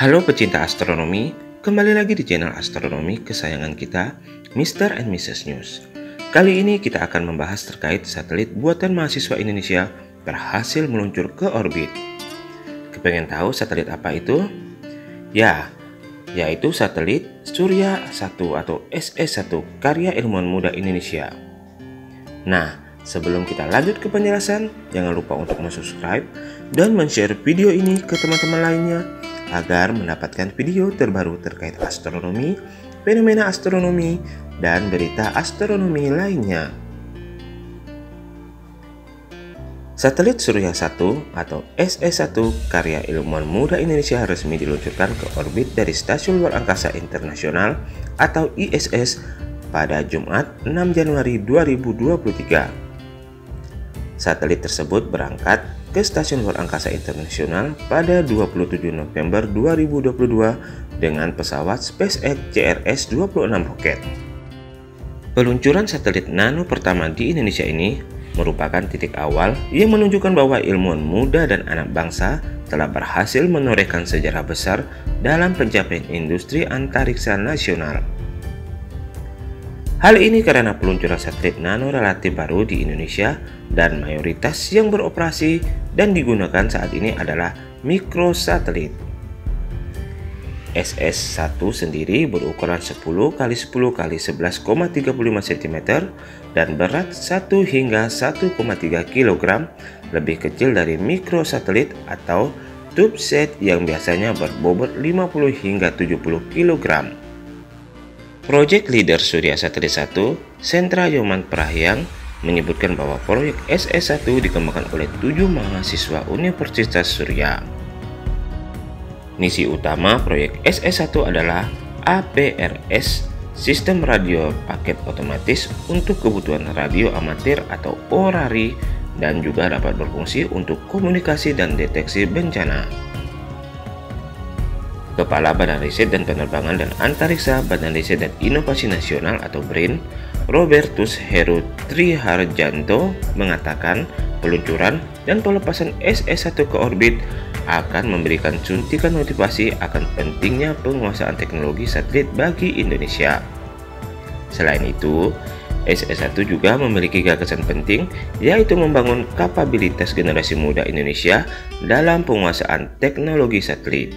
Halo pecinta astronomi, kembali lagi di channel astronomi kesayangan kita, Mr. and Mrs. News. Kali ini kita akan membahas terkait satelit buatan mahasiswa Indonesia berhasil meluncur ke orbit. Kepengen tahu satelit apa itu? Ya, yaitu satelit Surya 1 atau SS1 karya ilmuwan muda Indonesia. Nah, sebelum kita lanjut ke penjelasan, jangan lupa untuk subscribe dan share video ini ke teman-teman lainnya agar mendapatkan video terbaru terkait astronomi, fenomena astronomi, dan berita astronomi lainnya. Satelit Surya 1 atau SS1 karya ilmuwan muda Indonesia resmi diluncurkan ke orbit dari Stasiun Luar Angkasa Internasional atau ISS pada Jumat 6 Januari 2023. Satelit tersebut berangkat ke Stasiun Luar Angkasa Internasional pada 27 November 2022 dengan pesawat SpaceX CRS-26 roket. Peluncuran satelit nano pertama di Indonesia ini merupakan titik awal yang menunjukkan bahwa ilmuwan muda dan anak bangsa telah berhasil menorehkan sejarah besar dalam pencapaian industri antariksa nasional. Hal ini karena peluncuran satelit nano relatif baru di Indonesia dan mayoritas yang beroperasi dan digunakan saat ini adalah mikrosatelit. SS1 sendiri berukuran 10 x 10 x 11,35 cm dan berat 1 hingga 1,3 kg, lebih kecil dari mikrosatelit atau Tubesat yang biasanya berbobot 50 hingga 70 kg. Project Leader Surya Satelit 1, Setra Yoman Prahyang, menyebutkan bahwa proyek SS1 dikembangkan oleh 7 mahasiswa Universitas Surya. Misi utama proyek SS1 adalah APRS, Sistem Radio Paket Otomatis untuk kebutuhan radio amatir atau orari, dan juga dapat berfungsi untuk komunikasi dan deteksi bencana. Kepala Badan Riset dan Penerbangan dan Antariksa Badan Riset dan Inovasi Nasional atau BRIN, Robertus Heru Triharjanto, mengatakan peluncuran dan pelepasan SS1 ke orbit akan memberikan suntikan motivasi akan pentingnya penguasaan teknologi satelit bagi Indonesia. Selain itu, SS1 juga memiliki gagasan penting, yaitu membangun kapabilitas generasi muda Indonesia dalam penguasaan teknologi satelit.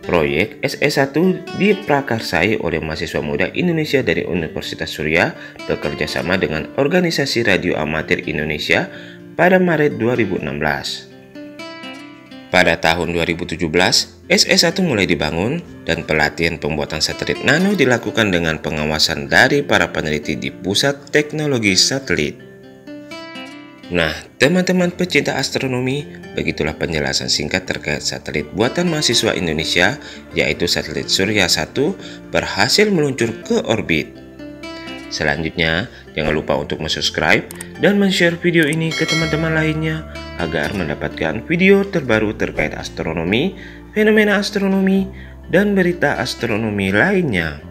Proyek SS1 diprakarsai oleh mahasiswa muda Indonesia dari Universitas Surya bekerja sama dengan Organisasi Radio Amatir Indonesia pada Maret 2016. Pada tahun 2017, SS1 mulai dibangun dan pelatihan pembuatan satelit nano dilakukan dengan pengawasan dari para peneliti di Pusat Teknologi Satelit. Nah, teman-teman pecinta astronomi, begitulah penjelasan singkat terkait satelit buatan mahasiswa Indonesia, yaitu satelit Surya 1 berhasil meluncur ke orbit. Selanjutnya, jangan lupa untuk subscribe dan share video ini ke teman-teman lainnya agar mendapatkan video terbaru terkait astronomi, fenomena astronomi, dan berita astronomi lainnya.